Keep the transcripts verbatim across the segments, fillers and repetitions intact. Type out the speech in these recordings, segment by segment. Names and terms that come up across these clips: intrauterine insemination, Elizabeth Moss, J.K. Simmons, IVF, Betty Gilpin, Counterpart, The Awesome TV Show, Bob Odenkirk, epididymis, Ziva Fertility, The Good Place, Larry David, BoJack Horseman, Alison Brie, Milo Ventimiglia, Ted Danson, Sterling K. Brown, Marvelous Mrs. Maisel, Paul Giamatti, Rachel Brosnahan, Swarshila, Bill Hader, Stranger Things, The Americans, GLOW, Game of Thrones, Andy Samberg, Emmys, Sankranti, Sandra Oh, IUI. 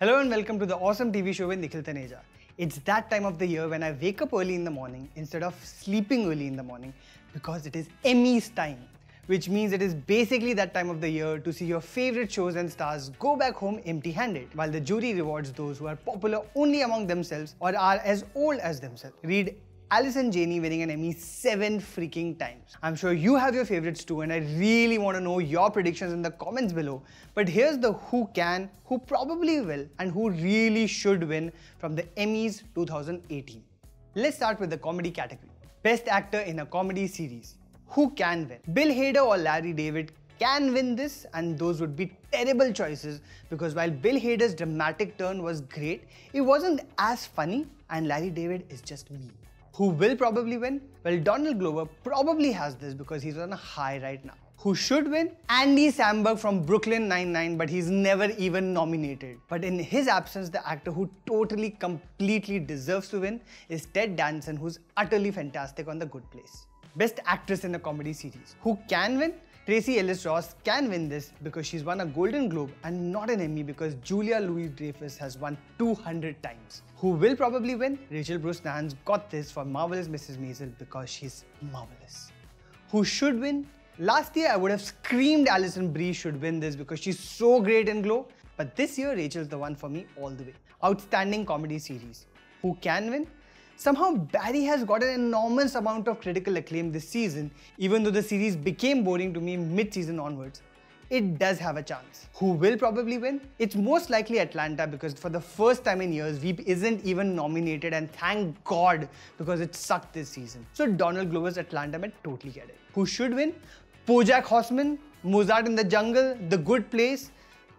Hello and welcome to the awesome T V show with Nikhil Taneja. It's that time of the year when I wake up early in the morning instead of sleeping early in the morning because it is Emmy's time, which means it is basically that time of the year to see your favorite shows and stars go back home empty-handed, while the jury rewards those who are popular only among themselves or are as old as themselves. Read Allison Janney winning an Emmy seven freaking times. I'm sure you have your favorites too, and I really want to know your predictions in the comments below. But here's the who can, who probably will, and who really should win from the Emmys two thousand eighteen. Let's start with the comedy category. Best actor in a comedy series. Who can win? Bill Hader or Larry David can win this, and those would be terrible choices because while Bill Hader's dramatic turn was great, it wasn't as funny, and Larry David is just mean. Who will probably win? Well, Donald Glover probably has this because he's on a high right now. Who should win? Andy Samberg from Brooklyn Nine-Nine, but he's never even nominated. But in his absence, the actor who totally, completely deserves to win is Ted Danson, who's utterly fantastic on The Good Place. Best actress in a comedy series. Who can win? Tracy Ellis Ross can win this because she's won a Golden Globe and not an Emmy because Julia Louis-Dreyfus has won two hundred times. Who will probably win? Rachel Brosnahan's got this for Marvelous Missus Maisel because she's marvelous. Who should win? Last year I would have screamed Alison Brie should win this because she's so great in GLOW, but this year Rachel's the one for me all the way. Outstanding comedy series. Who can win? Somehow, Barry has got an enormous amount of critical acclaim this season, even though the series became boring to me mid-season onwards. It does have a chance. Who will probably win? It's most likely Atlanta because for the first time in years, VEEP isn't even nominated, and thank God because it sucked this season. So Donald Glover's Atlanta might totally get it. Who should win? BoJack Horseman, Mozart in the Jungle, The Good Place.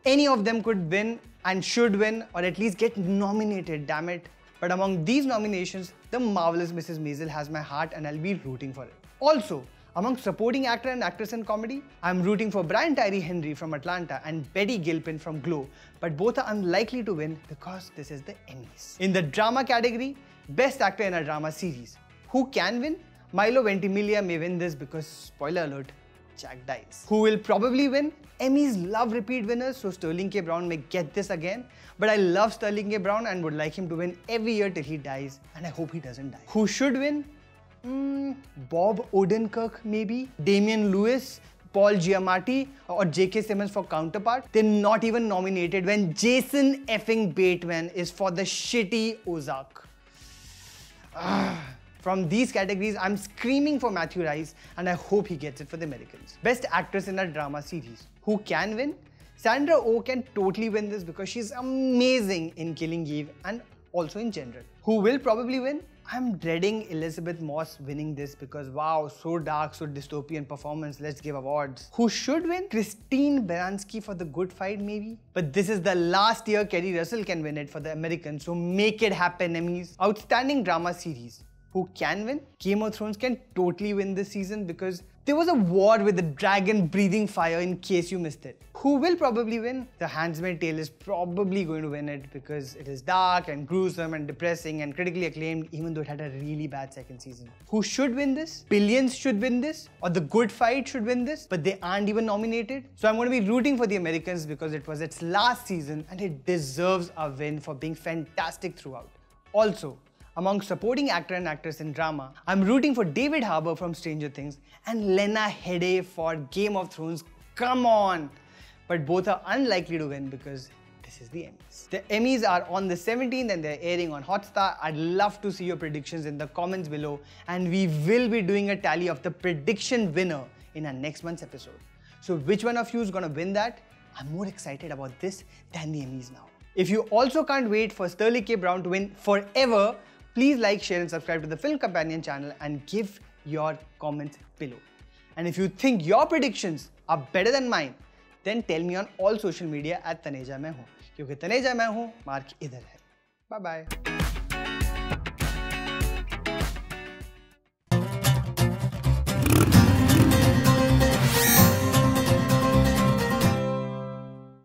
Any of them could win and should win, or at least get nominated, damn it. But among these nominations, The Marvelous Missus Maisel has my heart and I'll be rooting for it. Also, among supporting actor and actress in comedy, I'm rooting for Brian Tyree Henry from Atlanta and Betty Gilpin from GLOW, but both are unlikely to win because this is the Emmys. In the drama category, Best Actor in a Drama Series. Who can win? Milo Ventimiglia may win this because, spoiler alert, Jack dies. Who will probably win? Emmys love repeat winners, so Sterling K. Brown may get this again. But I love Sterling K. Brown and would like him to win every year till he dies, and I hope he doesn't die. Who should win? Mm, Bob Odenkirk maybe? Damian Lewis? Paul Giamatti or J K Simmons for Counterpart? They're not even nominated when Jason effing Bateman is for the shitty Ozark. Ah. From these categories, I'm screaming for Matthew Rice and I hope he gets it for The Americans. Best Actress in a Drama Series. Who can win? Sandra Oh can totally win this because she's amazing in Killing Eve and also in general. Who will probably win? I'm dreading Elizabeth Moss winning this because wow, so dark, so dystopian performance, let's give awards. Who should win? Christine Baranski for The Good Fight maybe? But this is the last year Kerry Russell can win it for The Americans, so make it happen, Emmys. Outstanding Drama Series. Who can win? Game of Thrones can totally win this season because there was a war with the dragon breathing fire, in case you missed it. Who will probably win? The Handmaid's Tale is probably going to win it because it is dark and gruesome and depressing and critically acclaimed, even though it had a really bad second season. Who should win this? Billions should win this, or The Good Fight should win this, but they aren't even nominated. So I'm going to be rooting for The Americans because it was its last season and it deserves a win for being fantastic throughout. Also, among supporting actor and actress in drama, I'm rooting for David Harbour from Stranger Things and Lena Headey for Game of Thrones, come on! But both are unlikely to win because this is the Emmys. The Emmys are on the seventeenth and they're airing on Hotstar. I'd love to see your predictions in the comments below, and we will be doing a tally of the prediction winner in our next month's episode. So which one of you is gonna win that? I'm more excited about this than the Emmys now. If you also can't wait for Sterling K. Brown to win forever, please like, share and subscribe to the Film Companion channel and give your comments below. And if you think your predictions are better than mine, then tell me on all social media at Taneja Main Hoon. Kyunki Taneja Main Hoon, mark idhar hai. Bye bye.